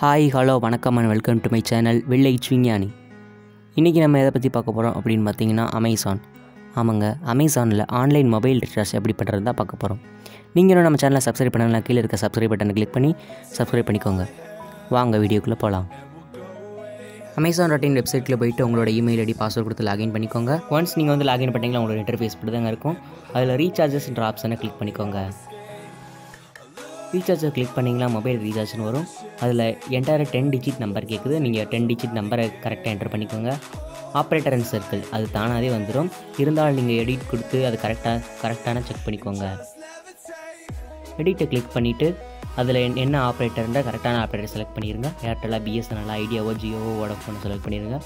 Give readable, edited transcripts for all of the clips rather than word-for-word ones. high hello Vanakkam and welcome to my channel village विज्ञानी इनकी नाम एதை பத்தி பார்க்க போறோம் அப்படினு பாத்தீங்கன்னா Amazon ஆமாங்க Amazonல ஆன்லைன் மொபைல் ரீசார்ஜ் எப்படி பண்றதுன்னு பார்க்க போறோம் நீங்க நம்ம சேனலை சப்ஸ்கிரைப் பண்ணலனா கீழ இருக்க சப்ஸ்கிரைப் பட்டனை கிளிக் பண்ணி சப்ஸ்கிரைப் பண்ணிக்கோங்க வாங்க வீடியோக்குள்ள போலாம் Amazon.in வெப்சைட்ல போய்ட்டு உங்களோட இமெயில் ஐடி பாஸ்வேர்ட் கொடுத்து லாகின் பண்ணிக்கோங்க once நீங்க லாகின் பண்ணிட்டீங்களா உங்களோட இன்டர்ஃபேஸ் இப்படிதாங்க இருக்கும் அதுல ரீசார்ஜஸ்ன்ற ஆப்ஷனை கிளிக் பண்ணிக்கோங்க ரீசார்ஜை கிளிக் பண்ணிங்களா மொபைல் ரீசார்ஜ்னு வரும் அதில் என்டையர் 10 digit நம்பர் கேட்குது நீங்கள் 10 digit நம்பரை கரெக்டாக என்டர் பண்ணிக்கோங்க ஆப்ரேட்டர் அண்ட் சர்க்கிள் அது தானாகவே வந்துடும் இருந்தாலும் நீங்கள் எடிட் கொடுத்து அது கரெக்டான செக் பண்ணிக்கோங்க எடிட்டை கிளிக் பண்ணிவிட்டு அதில் என்ன ஆப்ரேட்டர்ன்ற கரெக்டான ஆப்ரேட்டர் செலக்ட் பண்ணிடுங்க ஏர்டெல்லா பிஎஸ்என்எல் ஐடியாவோ ஜியோவோ வோடஃபோனோ செலக்ட் பண்ணிடுங்க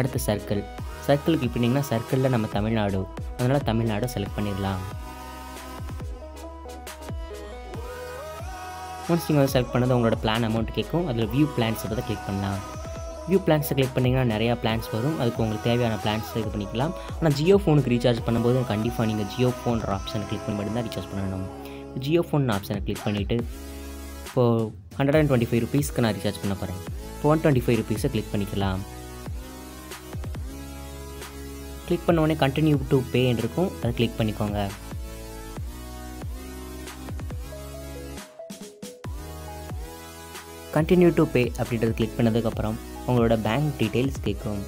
அடுத்து சர்க்கிள் கிளிக் பண்ணிங்கன்னா சர்க்கிளில் நம்ம தமிழ்நாடு அதனால் தமிழ்நாடை செலக்ட் பண்ணிடலாம் ஒன்ஸ் நீங்கள் செலக்ட் பண்ணது உங்களோட பிளான் அமௌண்ட் கேட்கும் அதில் வியூ பிளான்ஸை பற்றி கிளிக் பண்ணலாம் வியூ பிளான்ஸை கிளிக் பண்ணிங்கன்னா நிறையா பிளான்ஸ் வரும் அதுக்கு உங்களுக்கு தேவையான பிளான்ஸை இது பண்ணிக்கலாம் ஆனால் ஜியோ ஃபோனுக்கு ரீசார்ஜ் பண்ணும்போது கண்டிப்பாக நீங்கள் ஜியோ ஃபோன் ஆப்ஷனை கிளிக் பண்ணி மட்டும்தான் ரீசார்ஜ் பண்ணணும் ஜியோ ஃபோன் ஆப்ஷனை கிளிக் பண்ணிவிட்டு இப்போது 125 rupeesக்கு நான் ரீசார்ஜ் பண்ண போகிறேன் இப்போ 125 rupeesஸை கிளிக் பண்ணிக்கலாம் கிளிக் பண்ணோடனே கண்டினியூ டு பே இருக்கும் அதை கிளிக் பண்ணிக்கோங்க கண்டினியூ டு பே அப்படின்றது கிளிக் பண்ணதுக்கப்புறம் உங்களோட பேங்க் டீட்டெயில்ஸ் கேட்கும்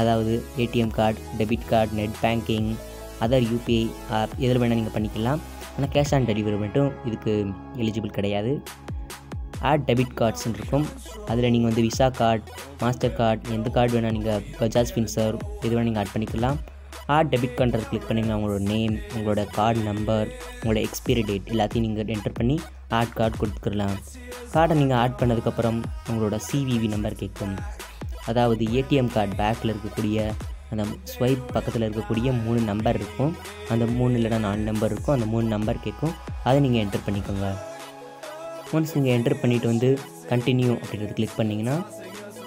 அதாவது ATM card debit card net banking other UPI app எதில் வேணால் நீங்கள் பண்ணிக்கலாம் ஆனால் கேஷ் ஆன் டெலிவரி மட்டும் இதுக்கு எலிஜிபிள் கிடையாது ஆட் டெபிட் கார்ட்ஸ்ன்னு இருக்கும் அதில் நீங்கள் விசா கார்டு மாஸ்டர் கார்டு எந்த கார்டு வேணால் நீங்கள் பஜாஜ் ஃபின்சர்வ் எது வேணால் நீங்கள் ஆட் பண்ணிக்கலாம் ஆட் டெபிட் கார்டுன்றது கிளிக் பண்ணிங்கன்னா உங்களோட நேம் உங்களோட கார்டு நம்பர் உங்களோட எக்ஸ்பைரி டேட் எல்லாத்தையும் நீங்கள் என்டர் பண்ணி ஆட் கார்டு கொடுத்துக்கலாம் கார்டை நீங்கள் ஆட் பண்ணதுக்கப்புறம் உங்களோட சிவிவி நம்பர் கேட்கும் அதாவது ஏடிஎம் கார்டு பேக்கில் இருக்கக்கூடிய அந்த ஸ்வைப் பக்கத்தில் இருக்கக்கூடிய 3 நம்பர் இருக்கும் அந்த 3 இல்லைனா 4 நம்பர் இருக்கும் அந்த 3 நம்பர் கேட்கும் அதை நீங்கள் என்டர் பண்ணிக்கோங்க ஒன்ஸ் நீங்கள் என்டர் பண்ணிவிட்டு கண்டினியூ அப்படின்றது கிளிக் பண்ணிங்கன்னா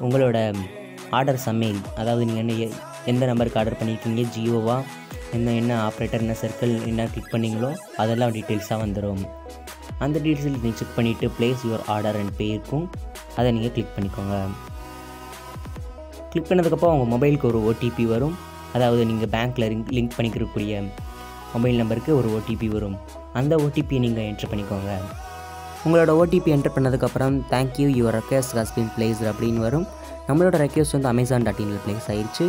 உங்களோட ஆர்டர் சமையல் அதாவது நீங்கள் என்ன எந்த நம்பருக்கு ஆர்டர் பண்ணியிருக்கீங்க ஜியோவா என்ன ஆப்ரேட்டர் என்ன சர்க்கிள் என்ன கிளிக் பண்ணிங்களோ அதெல்லாம் டீட்டெயில்ஸாக வந்துடும் அந்த டீட்டெயில்ஸ் நீங்கள் செக் பண்ணிவிட்டு place your order and pay இருக்கும் அதை நீங்கள் கிளிக் பண்ணிக்கோங்க கிளிக் பண்ணதுக்கப்புறம் உங்கள் மொபைலுக்கு ஒரு ஓடிபி வரும் அதாவது நீங்கள் பேங்க்கில் லிங்க் பண்ணிக்கிறக்கூடிய மொபைல் நம்பருக்கு ஒரு ஓடிபி வரும் அந்த ஓடிபியை நீங்கள் என்ட்ரு பண்ணிக்கோங்க உங்களோட ஓடிபி என்ட்ரு பண்ணதுக்கப்புறம் thank you your request has been placed அப்படின்னு வரும் நம்மளோட ரெக்வெஸ்ட் Amazon.in பிளேஸ் ஆயிடுச்சு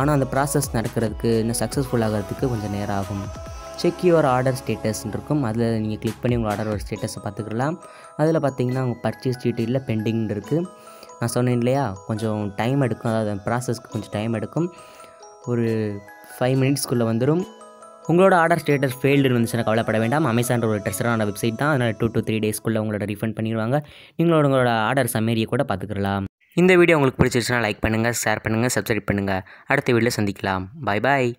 ஆனால் அந்த ப்ராசஸ் நடக்கிறதுக்கு இன்னும் சக்ஸஸ்ஃபுல் ஆகிறதுக்கு கொஞ்சம் நேரம் ஆகும் செக் யுவர் ஆர்டர் ஸ்டேட்டஸ்ன்னு இருக்கும் அதில் நீங்கள் கிளிக் பண்ணி உங்கள் ஆர்டரோட ஸ்டேட்டஸை பார்த்துக்கலாம் அதில் பார்த்தீங்கன்னா உங்கள் பர்ச்சேஸ் டீட்டெயிலில் பெண்டிங் இருக்குது நான் சொன்னேன் இல்லையா கொஞ்சம் டைம் எடுக்கும் அதாவது அந்த ப்ராசஸ்க்கு கொஞ்சம் டைம் எடுக்கும் ஒரு 5 minutesக்குள்ளே வந்துடும் உங்களோட ஆர்டர் ஸ்டேட்டஸ் ஃபெயில்டுன்னு வந்துச்சுன்னா கவலைப்பட வேண்டாம் Amazon ஒரு ட்ரெஸ்டான வெப்சைட் தான் அதனால் 2 to 3 daysக்குள்ளே உங்களோட ரீஃபண்ட் பண்ணிடுவாங்க நீங்களோட உங்களோட ஆர்டர் சம்மேரியை கூட பார்த்துக்கலாம் இந்த வீடியோ உங்களுக்கு பிடிச்சிருச்சுன்னா லைக் பண்ணுங்கள் ஷேர் பண்ணுங்கள் சப்ஸ்கிரைப் பண்ணுங்கள் அடுத்த வீடியோவில் சந்திக்கலாம் பாய் பாய்